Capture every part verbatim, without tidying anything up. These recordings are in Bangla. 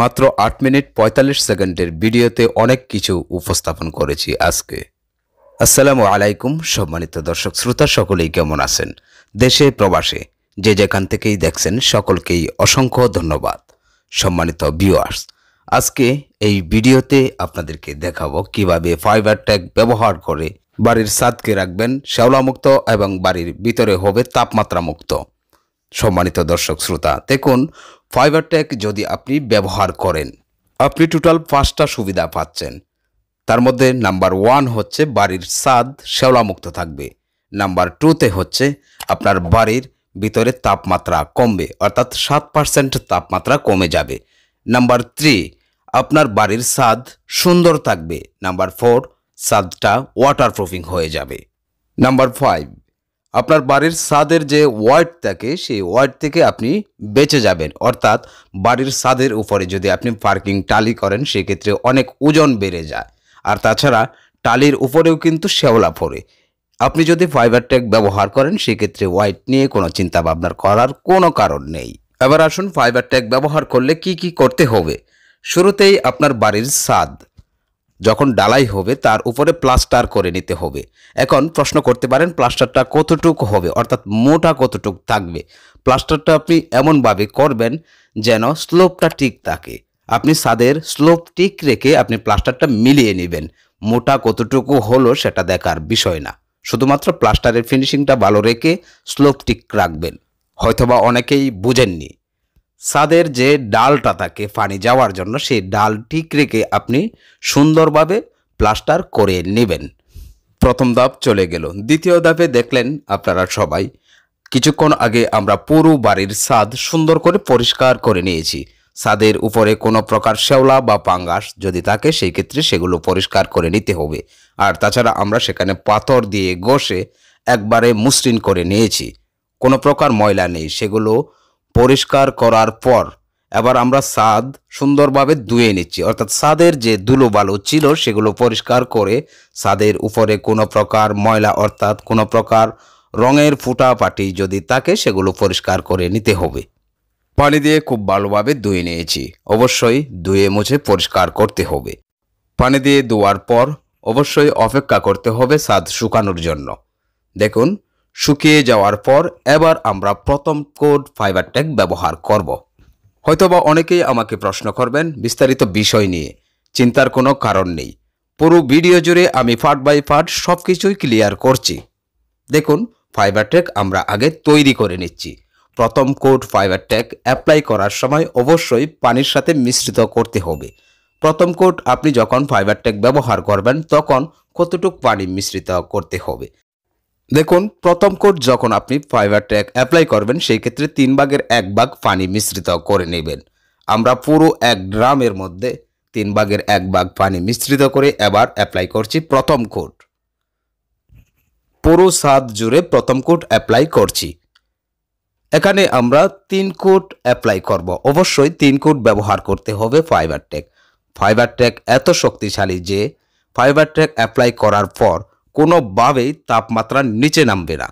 মাত্র আট মিনিট পঁয়তাল্লিশ সেকেন্ডের ভিডিওতে অনেক কিছু উপস্থাপন করেছি আজকে। আসসালামু আলাইকুম সম্মানিত দর্শক শ্রোতা, সকলেই কেমন আছেন? দেশে প্রবাসে যে যেখান থেকেই দেখছেন সকলকেই অসংখ্য ধন্যবাদ। সম্মানিত ভিউয়ার্স, আজকে এই ভিডিওতে আপনাদেরকে দেখাবো কিভাবে ফাইবার ট্যাগ ব্যবহার করে বাড়ির ছাদকে রাখবেন শ্যাওলামুক্ত এবং বাড়ির ভিতরে হবে তাপমাত্রা মুক্ত। সম্মানিত দর্শক শ্রোতা দেখুন, ফাইবার ট্যাগ যদি আপনি ব্যবহার করেন আপনি টোটাল পাঁচটা সুবিধা পাচ্ছেন। তার মধ্যে নাম্বার ওয়ান হচ্ছে বাড়ির ছাদ শ্যাওলামুক্ত থাকবে। নাম্বার টুতে হচ্ছে আপনার বাড়ির ভিতরে তাপমাত্রা কমবে, অর্থাৎ সাত পার্সেন্ট তাপমাত্রা কমে যাবে। নাম্বার থ্রি, আপনার বাড়ির ছাদ সুন্দর থাকবে। নাম্বার ফোর, ছাদটা ওয়াটারপ্রুফিং হয়ে যাবে। নাম্বার ফাইভ, আপনার বাড়ির ছাদের যে ওয়াট থাকে সেই ওয়াট থেকে আপনি বেঁচে যাবেন, অর্থাৎ বাড়ির ছাদের উপরে যদি আপনি পার্কিং টালি করেন সেক্ষেত্রে অনেক ওজন বেড়ে যায়। আর তাছাড়া টালির উপরেও কিন্তু শ্যাওলা পড়ে। আপনি যদি ফাইবার ট্যাগ ব্যবহার করেন সেক্ষেত্রে ওয়াট নিয়ে কোনো চিন্তা ভাবনার করার কোনো কারণ নেই। এবার আসুন ফাইবার ট্যাগ ব্যবহার করলে কি কি করতে হবে। শুরুতেই আপনার বাড়ির ছাদ যখন ডালাই হবে তার উপরে প্লাস্টার করে নিতে হবে। এখন প্রশ্ন করতে পারেন প্লাস্টারটা কতটুকু হবে, অর্থাৎ মোটা কতটুকু থাকবে। প্লাস্টারটা আপনি এমনভাবে করবেন যেন স্লোপটা ঠিক থাকে। আপনি ছাদের স্লোপ ঠিক রেখে আপনি প্লাস্টারটা মিলিয়ে নেবেন। মোটা কতটুকু হলো সেটা দেখার বিষয় না, শুধুমাত্র প্লাস্টারের ফিনিশিংটা ভালো রেখে স্লোপ ঠিক রাখবেন। হয়তোবা অনেকেই বুঝেননি, ছাদের যে ডালটা থাকে পানি যাওয়ার জন্য সেই ডাল ঠিক রেখে আপনি সুন্দরভাবে প্লাস্টার করে নেবেন। প্রথম ধাপ চলে গেল। দ্বিতীয় ধাপে দেখলেন আপনারা সবাই কিছুক্ষণ আগে আমরা পুরো বাড়ির ছাদ সুন্দর করে পরিষ্কার করে নিয়েছি। ছাদের উপরে কোনো প্রকার শ্যাওলা বা পাঙ্গাস যদি থাকে সেই ক্ষেত্রে সেগুলো পরিষ্কার করে নিতে হবে। আর তাছাড়া আমরা সেখানে পাথর দিয়ে ঘষে একবারে মসৃণ করে নিয়েছি, কোনো প্রকার ময়লা নেই। সেগুলো পরিষ্কার করার পর এবার আমরা ছাদ সুন্দরভাবে ধুয়ে নিচ্ছি, অর্থাৎ ছাদের যে ধুলোবালু ছিল সেগুলো পরিষ্কার করে ছাদের উপরে কোনো প্রকার ময়লা অর্থাৎ কোনো প্রকার রঙের ফুটাফাটি যদি থাকে সেগুলো পরিষ্কার করে নিতে হবে। পানি দিয়ে খুব ভালোভাবে ধুয়ে নিয়েছি, অবশ্যই ধুয়ে মুছে পরিষ্কার করতে হবে। পানি দিয়ে ধোয়ার পর অবশ্যই অপেক্ষা করতে হবে ছাদ শুকানোর জন্য। দেখুন শুকিয়ে যাওয়ার পর এবার আমরা প্রথম কোড ফাইবার ট্যাগ ব্যবহার করব। হয়তোবা অনেকেই আমাকে প্রশ্ন করবেন বিস্তারিত বিষয় নিয়ে, চিন্তার কোনো কারণ নেই। পুরো ভিডিও জুড়ে আমি পার্ট বাই পার্ট সব কিছুই ক্লিয়ার করছি। দেখুন ফাইবার ট্যাগ আমরা আগে তৈরি করে নিচ্ছি। প্রথম কোড ফাইবার ট্যাগ অ্যাপ্লাই করার সময় অবশ্যই পানির সাথে মিশ্রিত করতে হবে। প্রথম কোড আপনি যখন ফাইবার ট্যাগ ব্যবহার করবেন তখন কতটুকু পানি মিশ্রিত করতে হবে। দেখুন প্রথম কোট যখন আপনি ফাইবার ট্যাগ অ্যাপ্লাই করবেন সেই ক্ষেত্রে তিন ভাগের এক ভাগ পানি মিশ্রিত করে নেবেন। আমরা পুরো এক ড্রামের মধ্যে তিন ভাগের এক ভাগ পানি মিশ্রিত করে এবার অ্যাপ্লাই করছি প্রথম কোট। পুরো ছাদ জুড়ে প্রথম কোট অ্যাপ্লাই করছি। এখানে আমরা তিন কোট অ্যাপ্লাই করব। অবশ্যই তিন কোট ব্যবহার করতে হবে ফাইবার ট্যাগ। ফাইবার ট্যাগ এত শক্তিশালী যে ফাইবার ট্যাগ অ্যাপ্লাই করার পর কোনোভাবেই তাপমাত্রা নিচে নামবে না।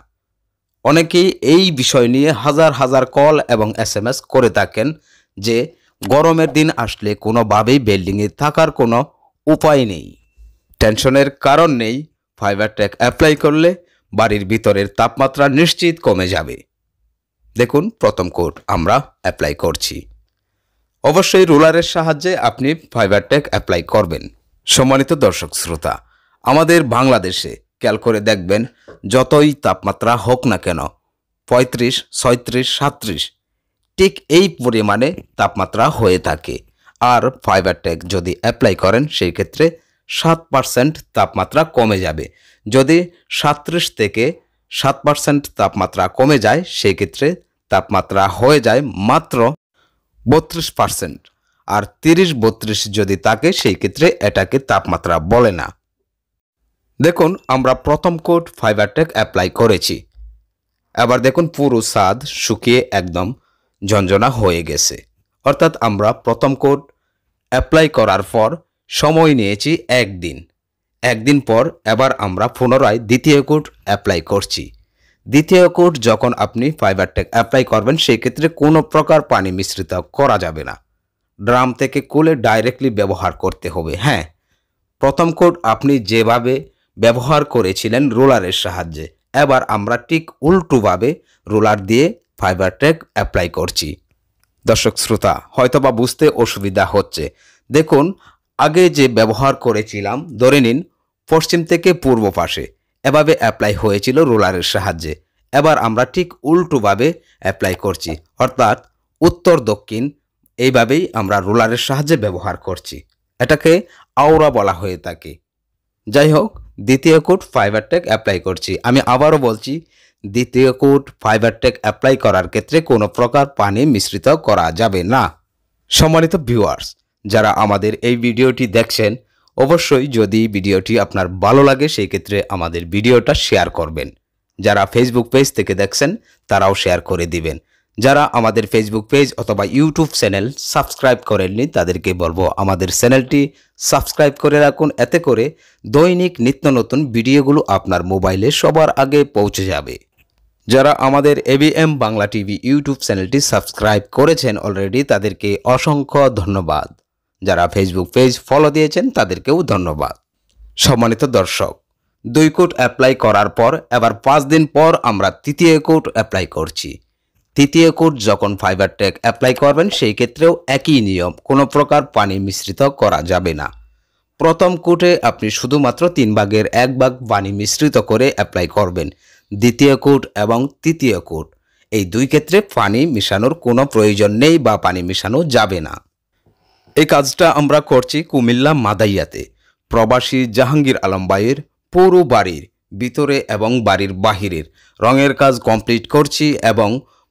অনেকেই এই বিষয় নিয়ে হাজার হাজার কল এবং এস এম এস করে থাকেন যে গরমের দিন আসলে কোনোভাবেই বিল্ডিংয়ে থাকার কোনো উপায় নেই। টেনশনের কারণ নেই, ফাইবার ট্যাগ অ্যাপ্লাই করলে বাড়ির ভিতরের তাপমাত্রা নিশ্চিত কমে যাবে। দেখুন প্রথম কোট আমরা অ্যাপ্লাই করছি। অবশ্যই রোলারের সাহায্যে আপনি ফাইবার ট্যাগ অ্যাপ্লাই করবেন। সম্মানিত দর্শক শ্রোতা, আমাদের বাংলাদেশে খেয়াল করে দেখবেন যতই তাপমাত্রা হোক না কেন পঁয়ত্রিশ ছয়ত্রিশ সাঁত্রিশ ঠিক এই পরিমাণে তাপমাত্রা হয়ে থাকে। আর ফাইবার ট্যাগ যদি অ্যাপ্লাই করেন সেই ক্ষেত্রে সাত পার্সেন্ট তাপমাত্রা কমে যাবে। যদি সাঁত্রিশ থেকে সাত পার্সেন্ট তাপমাত্রা কমে যায় সেই ক্ষেত্রে তাপমাত্রা হয়ে যায় মাত্র বত্রিশ পার্সেন্ট। আর তিরিশ বত্রিশ যদি থাকে সেই ক্ষেত্রে এটাকে তাপমাত্রা বলে না। দেখুন আমরা প্রথম কোট ফাইবার ট্যাগ অ্যাপ্লাই করেছি। এবার দেখুন পুরো ছাদ শুকিয়ে একদম ঝঞ্ঝনা হয়ে গেছে। অর্থাৎ আমরা প্রথম কোট অ্যাপ্লাই করার পর সময় নিয়েছি একদিন। একদিন পর এবার আমরা পুনরায় দ্বিতীয় কোট অ্যাপ্লাই করছি। দ্বিতীয় কোট যখন আপনি ফাইবার ট্যাগ অ্যাপ্লাই করবেন সেই ক্ষেত্রে কোনো প্রকার পানি মিশ্রিত করা যাবে না। ড্রাম থেকে কোলে ডাইরেক্টলি ব্যবহার করতে হবে। হ্যাঁ, প্রথম কোট আপনি যেভাবে ব্যবহার করেছিলেন রোলারের সাহায্যে, এবার আমরা ঠিক উল্টোভাবে রোলার দিয়ে ফাইবার ট্যাগ অ্যাপ্লাই করছি। দর্শক শ্রোতা হয়তোবা বুঝতে অসুবিধা হচ্ছে। দেখুন, আগে যে ব্যবহার করেছিলাম ধরে নিন পশ্চিম থেকে পূর্ব পাশে এভাবে অ্যাপ্লাই হয়েছিল রোলারের সাহায্যে, এবার আমরা ঠিক উল্টোভাবে অ্যাপ্লাই করছি, অর্থাৎ উত্তর দক্ষিণ, এইভাবেই আমরা রোলারের সাহায্যে ব্যবহার করছি। এটাকে আওরা বলা হয়ে থাকে। যাই হোক, দ্বিতীয় কোট ফাইবার ট্যাগ অ্যাপ্লাই করছি। আমি আবারও বলছি, দ্বিতীয় কোট ফাইবার ট্যাগ অ্যাপ্লাই করার ক্ষেত্রে কোনো প্রকার পানি মিশ্রিত করা যাবে না। সম্মানিত ভিউয়ার্স, যারা আমাদের এই ভিডিওটি দেখছেন, অবশ্যই যদি ভিডিওটি আপনার ভালো লাগে সেই ক্ষেত্রে আমাদের ভিডিওটা শেয়ার করবেন। যারা ফেসবুক পেজ থেকে দেখছেন তারাও শেয়ার করে দিবেন। যারা আমাদের ফেসবুক পেজ অথবা ইউটিউব চ্যানেল সাবস্ক্রাইব করেননি তাদেরকে বলবো আমাদের চ্যানেলটি সাবস্ক্রাইব করে রাখুন, এতে করে দৈনিক নিত্য নতুন ভিডিওগুলো আপনার মোবাইলে সবার আগে পৌঁছে যাবে। যারা আমাদের এবিএম বাংলা টিভি ইউটিউব চ্যানেলটি সাবস্ক্রাইব করেছেন অলরেডি, তাদেরকে অসংখ্য ধন্যবাদ। যারা ফেসবুক পেজ ফলো দিয়েছেন তাদেরকেও ধন্যবাদ। সম্মানিত দর্শক, দুই কোট অ্যাপ্লাই করার পর এবার পাঁচ দিন পর আমরা তৃতীয় কোট অ্যাপ্লাই করছি। তৃতীয় কোট যখন ফাইবার ট্যাগ অ্যাপ্লাই করবেন সেই ক্ষেত্রেও একই নিয়ম, কোনো প্রকার পানি মিশ্রিত করা যাবে না। প্রথম কোটে আপনি শুধুমাত্র তিন ভাগের এক ভাগ পানি মিশ্রিত করে অ্যাপ্লাই করবেন। দ্বিতীয় কোট এবং তৃতীয় কোট এই দুই ক্ষেত্রে পানি মিশানোর কোনো প্রয়োজন নেই বা পানি মিশানো যাবে না। এই কাজটা আমরা করছি কুমিল্লা মাদাইয়াতে প্রবাসী জাহাঙ্গীর আলম ভাইয়ের পুরো বাড়ির ভিতরে এবং বাড়ির বাহিরের রঙের কাজ কমপ্লিট করছি এবং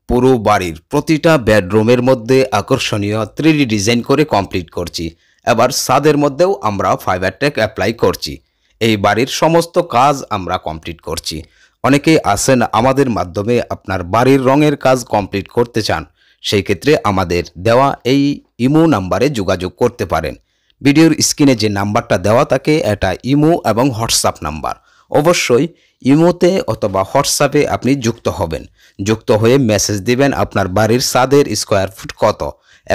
পুরো বাড়ির প্রতিটা বেডরুমের মধ্যে আকর্ষণীয় থ্রিডি ডিজাইন করে কমপ্লিট করছি। এবার ছাদের মধ্যেও আমরা ফাইবার ট্যাগ অ্যাপ্লাই করছি। এই বাড়ির সমস্ত কাজ আমরা কমপ্লিট করছি। অনেকেই আছেন আমাদের মাধ্যমে আপনার বাড়ির রঙের কাজ কমপ্লিট করতে চান, সেই ক্ষেত্রে আমাদের দেওয়া এই ইমো নাম্বারে যোগাযোগ করতে পারেন। ভিডিওর স্ক্রিনে যে নাম্বারটা দেওয়া থাকে এটা ইমো এবং হোয়াটসঅ্যাপ নাম্বার। অবশ্যই ইমোতে অথবা হোয়াটসঅ্যাপে আপনি যুক্ত হবেন, যুক্ত হয়ে মেসেজ দিবেন আপনার বাড়ির ছাদের স্কোয়ার ফুট কত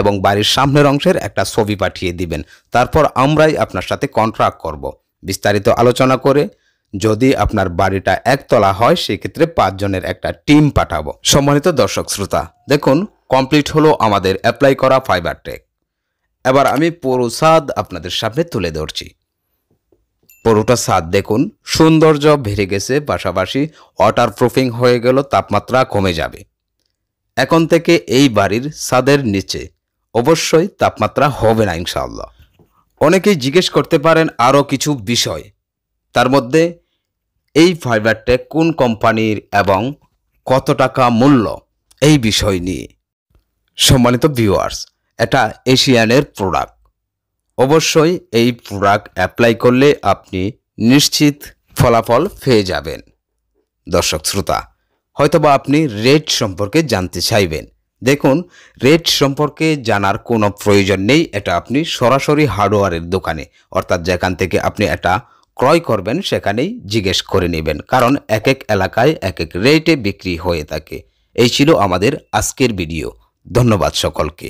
এবং বাড়ির সামনের অংশের একটা ছবি পাঠিয়ে দিবেন। তারপর আমরাই আপনার সাথে কন্ট্রাক্ট করব, বিস্তারিত আলোচনা করে। যদি আপনার বাড়িটা একতলা হয় সেক্ষেত্রে পাঁচজনের একটা টিম পাঠাবো। সম্মানিত দর্শক শ্রোতা, দেখুন কমপ্লিট হলো আমাদের অ্যাপ্লাই করা ফাইবার ট্যাগ। এবার আমি পুরো ছাদ আপনাদের সামনে তুলে ধরছি। পুরোটা ছাদ দেখুন, সৌন্দর্য বেড়ে গেছে, পাশাপাশি ওয়াটার প্রুফিং হয়ে গেল, তাপমাত্রা কমে যাবে। এখন থেকে এই বাড়ির ছাদের নিচে অবশ্যই তাপমাত্রা হবে না ইনশাআল্লাহ। অনেকেই জিজ্ঞেস করতে পারেন আরও কিছু বিষয়, তার মধ্যে এই ফাইবার ট্যাগ কোন কোম্পানির এবং কত টাকা মূল্য, এই বিষয় নিয়ে। সম্মানিত ভিউয়ার্স, এটা এশিয়ানের প্রোডাক্ট। অবশ্যই এই প্রোডাক্ট অ্যাপ্লাই করলে আপনি নিশ্চিত ফলাফল পেয়ে যাবেন। দর্শক শ্রোতা, হয়তোবা আপনি রেট সম্পর্কে জানতে চাইবেন। দেখুন, রেট সম্পর্কে জানার কোনো প্রয়োজন নেই, এটা আপনি সরাসরি হার্ডওয়্যারের দোকানে অর্থাৎ যেখান থেকে আপনি এটা ক্রয় করবেন সেখানেই জিজ্ঞেস করে নেবেন, কারণ এক এক এলাকায় এক এক রেটে বিক্রি হয়ে থাকে। এই ছিল আমাদের আজকের ভিডিও। ধন্যবাদ সকলকে।